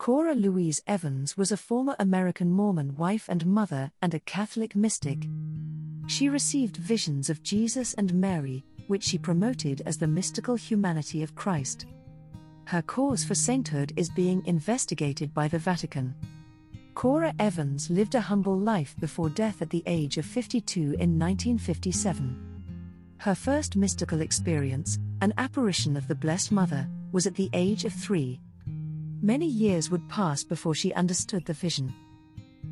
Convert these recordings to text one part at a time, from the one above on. Cora Louise Evans was a former American Mormon wife and mother and a Catholic mystic. She received visions of Jesus and Mary, which she promoted as the mystical humanity of Christ. Her cause for sainthood is being investigated by the Vatican. Cora Evans lived a humble life before death at the age of 52 in 1957. Her first mystical experience, an apparition of the Blessed Mother, was at the age of 3. Many years would pass before she understood the vision.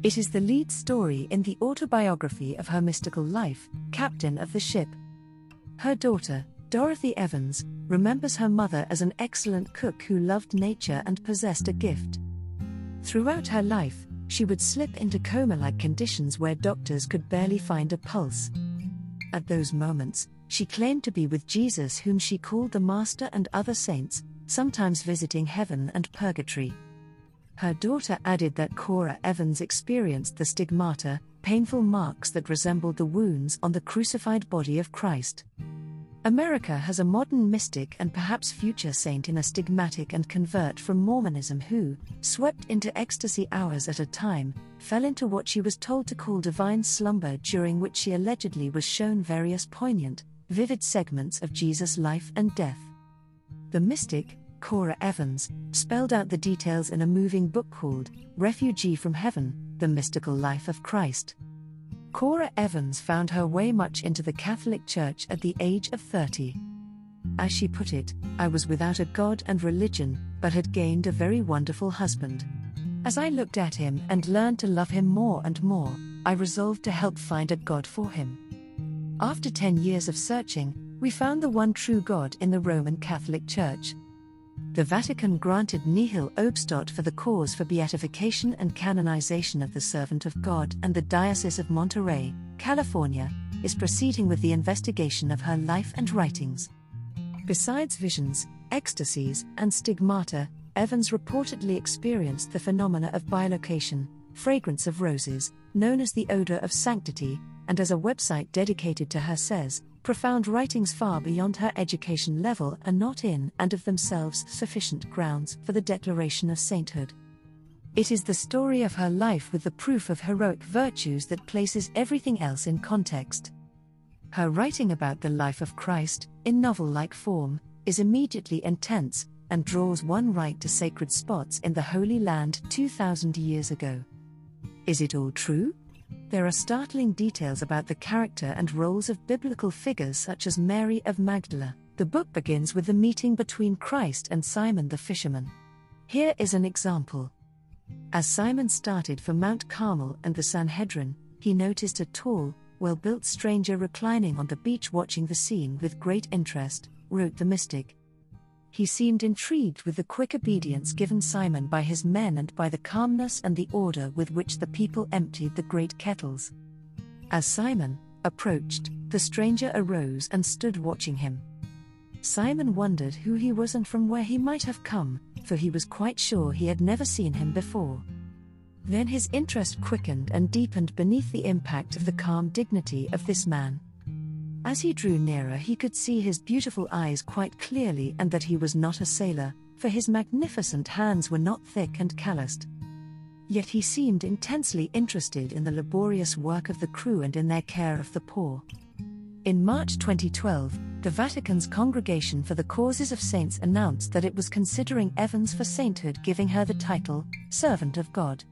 It is the lead story in the autobiography of her mystical life, Captain of the Ship. Her daughter, Dorothy Evans, remembers her mother as an excellent cook who loved nature and possessed a gift. Throughout her life, she would slip into coma-like conditions where doctors could barely find a pulse. At those moments, she claimed to be with Jesus, whom she called the Master, and other saints, sometimes visiting heaven and purgatory. Her daughter added that Cora Evans experienced the stigmata, painful marks that resembled the wounds on the crucified body of Christ. America has a modern mystic and perhaps future saint in a stigmatic and convert from Mormonism who, swept into ecstasy hours at a time, fell into what she was told to call divine slumber, during which she allegedly was shown various poignant, vivid segments of Jesus' life and death. The mystic, Cora Evans, spelled out the details in a moving book called Refugee from Heaven, The Mystical Life of Christ. Cora Evans found her way much into the Catholic Church at the age of 30. As she put it, "I was without a God and religion, but had gained a very wonderful husband. As I looked at him and learned to love him more and more, I resolved to help find a God for him. After 10 years of searching, we found the one true God in the Roman Catholic Church." The Vatican granted Nihil Obstat for the cause for beatification and canonization of the Servant of God, and the Diocese of Monterey, California, is proceeding with the investigation of her life and writings. Besides visions, ecstasies, and stigmata, Evans reportedly experienced the phenomena of bilocation, fragrance of roses, known as the odor of sanctity, and, as a website dedicated to her says, profound writings far beyond her education level are not in and of themselves sufficient grounds for the declaration of sainthood. It is the story of her life with the proof of heroic virtues that places everything else in context. Her writing about the life of Christ, in novel-like form, is immediately intense, and draws one right to sacred spots in the Holy Land 2,000 years ago. Is it all true? There are startling details about the character and roles of biblical figures such as Mary of Magdala. The book begins with the meeting between Christ and Simon the fisherman. Here is an example. As Simon started for Mount Carmel and the Sanhedrin, he noticed a tall, well-built stranger reclining on the beach watching the scene with great interest, wrote the mystic. He seemed intrigued with the quick obedience given Simon by his men and by the calmness and the order with which the people emptied the great kettles. As Simon approached, the stranger arose and stood watching him. Simon wondered who he was and from where he might have come, for he was quite sure he had never seen him before. Then his interest quickened and deepened beneath the impact of the calm dignity of this man. As he drew nearer, he could see his beautiful eyes quite clearly and that he was not a sailor, for his magnificent hands were not thick and calloused. Yet he seemed intensely interested in the laborious work of the crew and in their care of the poor. In March 2012, the Vatican's Congregation for the Causes of Saints announced that it was considering Evans for sainthood, giving her the title, Servant of God.